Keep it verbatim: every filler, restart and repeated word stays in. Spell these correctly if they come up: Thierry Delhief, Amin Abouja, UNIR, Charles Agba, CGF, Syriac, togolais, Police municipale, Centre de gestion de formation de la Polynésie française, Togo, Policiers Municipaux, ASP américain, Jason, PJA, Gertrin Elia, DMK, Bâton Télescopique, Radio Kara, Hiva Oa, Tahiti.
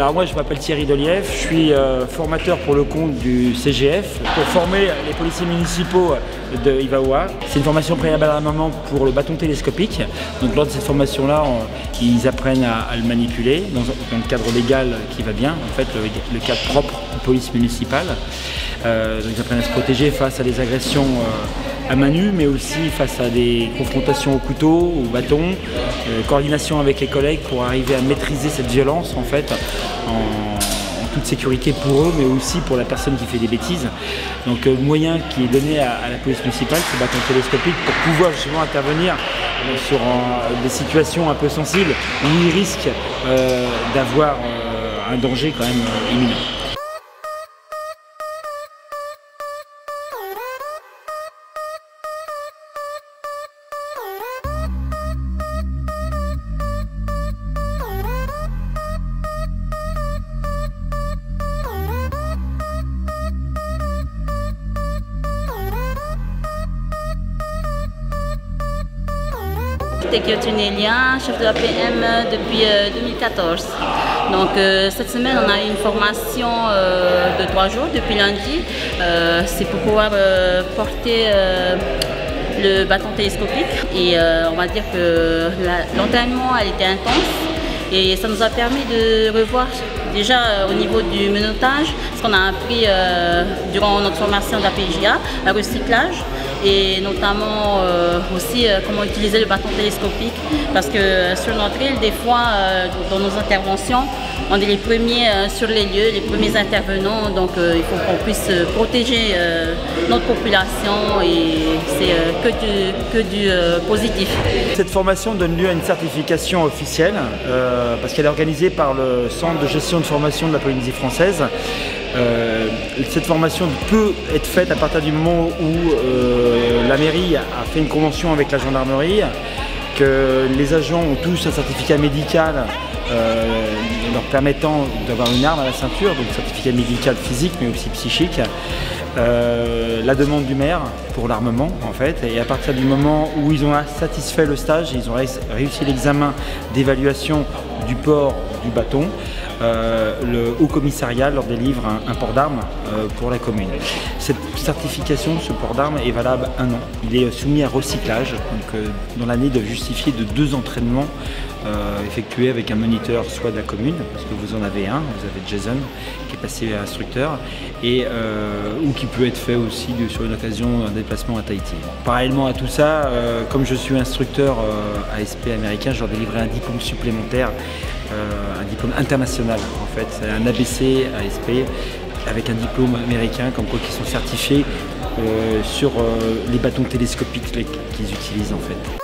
Alors moi je m'appelle Thierry Delhief, je suis euh, formateur pour le compte du C G F pour former les policiers municipaux de Hiva Oa. C'est une formation préalable à un moment pour le bâton télescopique. Donc lors de cette formation là, on, ils apprennent à, à le manipuler dans, dans le cadre légal qui va bien, en fait le, le cadre propre de police municipale. Euh, donc ils apprennent à se protéger face à des agressions euh, à main nue, mais aussi face à des confrontations au couteau, au bâton, euh, coordination avec les collègues pour arriver à maîtriser cette violence en fait. En, en toute sécurité pour eux, mais aussi pour la personne qui fait des bêtises. Donc le euh, moyen qui est donné à, à la police municipale, c'est le bâton télescopique pour pouvoir justement intervenir euh, sur euh, des situations un peu sensibles où il risque euh, d'avoir euh, un danger quand même euh, imminent. Je suis Gertrin Elia, chef de la P M depuis deux mille quatorze. Donc euh, cette semaine, on a eu une formation euh, de trois jours depuis lundi. Euh, C'est pour pouvoir euh, porter euh, le bâton télescopique. Et euh, on va dire que l'entraînement a été intense. Et ça nous a permis de revoir déjà euh, au niveau du menottage, ce qu'on a appris euh, durant notre formation de la P J A, le recyclage et notamment euh, aussi euh, comment utiliser le bâton télescopique. Parce que sur notre île, des fois, euh, dans nos interventions, on est les premiers euh, sur les lieux, les premiers intervenants. Donc euh, il faut qu'on puisse protéger euh, notre population et c'est euh, que du, que du euh, positif. Cette formation donne lieu à une certification officielle. Euh, parce qu'elle est organisée par le Centre de gestion de formation de la Polynésie française. Euh, cette formation peut être faite à partir du moment où euh, la mairie a fait une convention avec la gendarmerie, que les agents ont tous un certificat médical euh, leur permettant d'avoir une arme à la ceinture, donc certificat médical physique mais aussi psychique. Euh, la demande du maire pour l'armement en fait, et à partir du moment où ils ont satisfait le stage, ils ont réussi l'examen d'évaluation du port du bâton, euh, le haut commissariat leur délivre un, un port d'armes euh, pour la commune. Cette certification, ce port d'armes est valable un an, il est soumis à recyclage, donc euh, dans l'année de justifier de deux entraînements Euh, effectué avec un moniteur soit de la commune, parce que vous en avez un, vous avez Jason qui est passé à instructeur, et, euh, ou qui peut être fait aussi de, sur une occasion d'un déplacement à Tahiti. Parallèlement à tout ça, euh, comme je suis instructeur euh, A S P américain, je leur délivrais un diplôme supplémentaire, euh, un diplôme international en fait, c'est un A B C A S P avec un diplôme américain, comme quoi qui sont certifiés euh, sur euh, les bâtons télescopiques qu'ils utilisent en fait.